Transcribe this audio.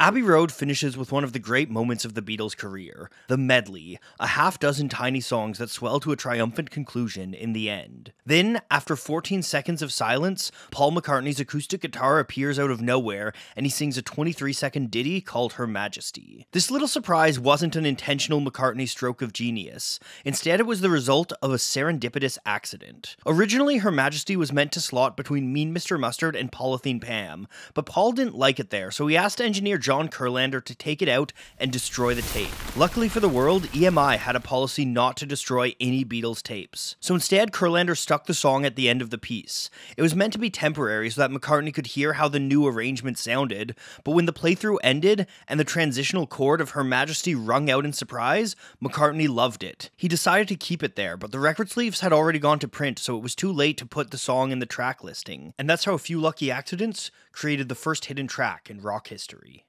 Abbey Road finishes with one of the great moments of the Beatles' career, the medley, a half-dozen tiny songs that swell to a triumphant conclusion in the end. Then, after 14 seconds of silence, Paul McCartney's acoustic guitar appears out of nowhere, and he sings a 23-second ditty called Her Majesty. This little surprise wasn't an intentional McCartney stroke of genius. Instead, it was the result of a serendipitous accident. Originally, Her Majesty was meant to slot between Mean Mr. Mustard and Polythene Pam, but Paul didn't like it there, so he asked engineer John Curlander to take it out and destroy the tape. Luckily for the world, EMI had a policy not to destroy any Beatles tapes, so instead Curlander stuck the song at the end of the piece. It was meant to be temporary so that McCartney could hear how the new arrangement sounded, but when the playthrough ended and the transitional chord of Her Majesty rung out in surprise, McCartney loved it. He decided to keep it there, but the record sleeves had already gone to print, so it was too late to put the song in the track listing, and that's how A Few Lucky Accidents created the first hidden track in rock history.